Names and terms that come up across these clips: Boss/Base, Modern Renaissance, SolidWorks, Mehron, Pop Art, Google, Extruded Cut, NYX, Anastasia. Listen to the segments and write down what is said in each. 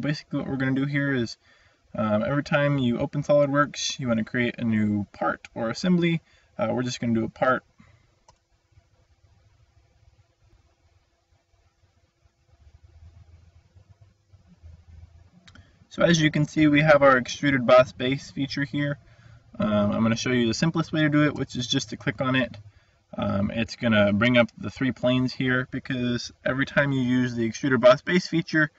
basically what we're going to do here is every time you open SolidWorks, you want to create a new part or assembly. We're just going to do a part. So as you can see, we have our extruded boss base feature here. I'm going to show you the simplest way to do it, which is just to click on it. It's going to bring up the three planes here, because every time you use the extruded boss base feature,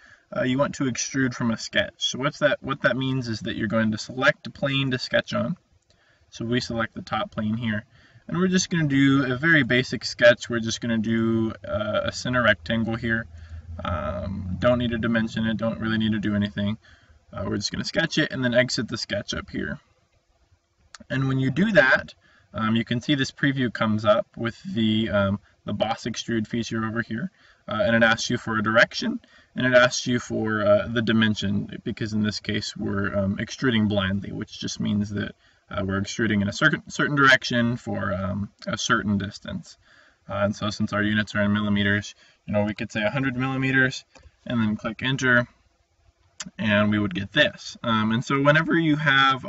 you want to extrude from a sketch. So what that means is that you're going to select a plane to sketch on. So we select the top plane here, and we're just going to do a very basic sketch. We're just going to do a center rectangle here. Don't need to dimension it, don't really need to do anything. We're just going to sketch it and then exit the sketch up here. And when you do that, you can see this preview comes up with the boss extrude feature over here, and it asks you for a direction, and it asks you for the dimension, because in this case we're extruding blindly, which just means that we're extruding in a certain direction for a certain distance. And so since our units are in millimeters, you know, we could say 100 millimeters and then click enter, and we would get this. And so whenever you have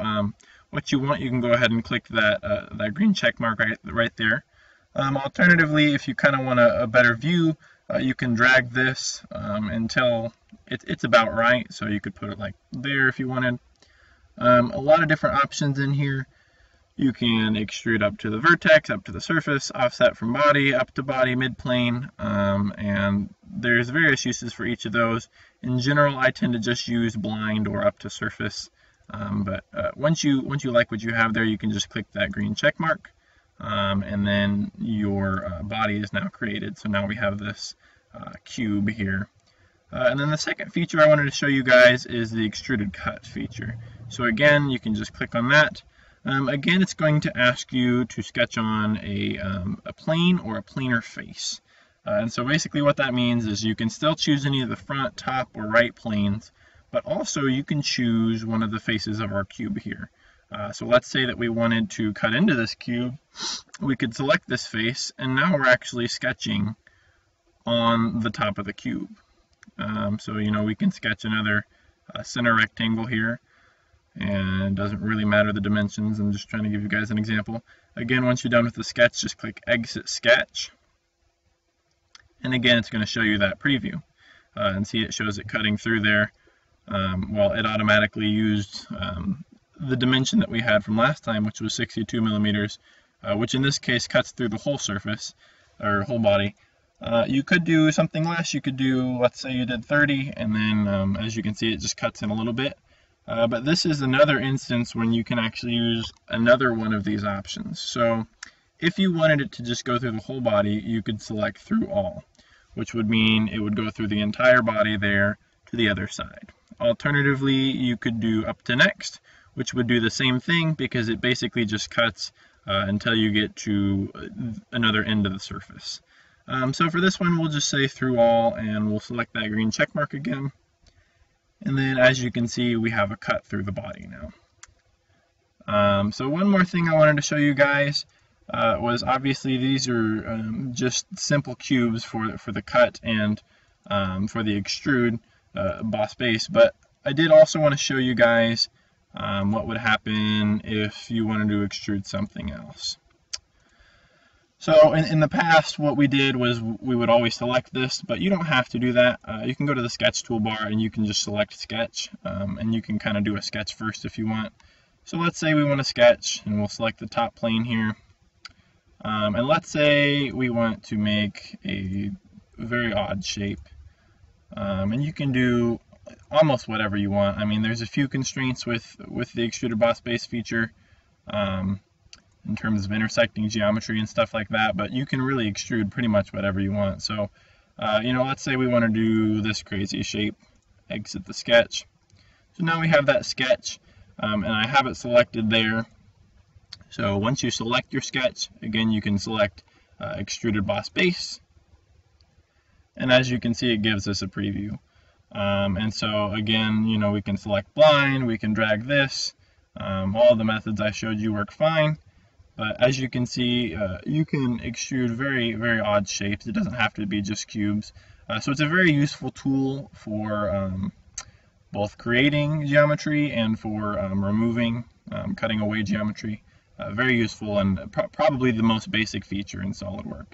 what you want, you can go ahead and click that that green check mark right there. Alternatively, if you kind of want a better view, you can drag this until it's about right. So you could put it like there if you wanted. A lot of different options in here. You can extrude up to the vertex, up to the surface, offset from body, up to body, mid-plane, and there's various uses for each of those. In general, I tend to just use blind or up to surface, but once you like what you have there, you can just click that green check mark, and then your body is now created. So now we have this cube here. And then the second feature I wanted to show you guys is the extruded cut feature. So again, you can just click on that. Again, it's going to ask you to sketch on a plane or a planar face. And so basically what that means is you can still choose any of the front, top, or right planes, but also you can choose one of the faces of our cube here. So let's say that we wanted to cut into this cube. We could select this face, and now we're actually sketching on the top of the cube. So, you know, we can sketch another center rectangle here. And it doesn't really matter the dimensions. I'm just trying to give you guys an example. Again, once you're done with the sketch, just click exit sketch, and again it's going to show you that preview, and see, it shows it cutting through there. Well, it automatically used the dimension that we had from last time, which was 62 millimeters, which in this case cuts through the whole surface or whole body. You could do something less. You could do, let's say you did 30, and then as you can see, it just cuts in a little bit. But this is another instance when you can actually use another one of these options. So if you wanted it to just go through the whole body, you could select through all, which would mean it would go through the entire body there to the other side. Alternatively, you could do up to next, which would do the same thing, because it basically just cuts until you get to another end of the surface. So for this one, we'll just say through all, and we'll select that green check mark again. And then, as you can see, we have a cut through the body now. So one more thing I wanted to show you guys was, obviously these are just simple cubes for the cut and for the extrude boss base. But I did also want to show you guys what would happen if you wanted to extrude something else. So in the past, what we did was we would always select this, but you don't have to do that. You can go to the sketch toolbar and you can just select sketch, and you can kind of do a sketch first if you want. So let's say we want to sketch, and we'll select the top plane here. And let's say we want to make a very odd shape, and you can do almost whatever you want. I mean, there's a few constraints with the extruded boss base feature. In terms of intersecting geometry and stuff like that, but you can really extrude pretty much whatever you want. So, you know, let's say we want to do this crazy shape, exit the sketch. So now we have that sketch, and I have it selected there. So once you select your sketch, again, you can select extruded boss base. And as you can see, it gives us a preview. And so again, you know, we can select blind, we can drag this. All the methods I showed you work fine. But as you can see, you can extrude very, very odd shapes. It doesn't have to be just cubes. So it's a very useful tool for both creating geometry and for removing, cutting away geometry. Very useful and probably the most basic feature in SolidWorks.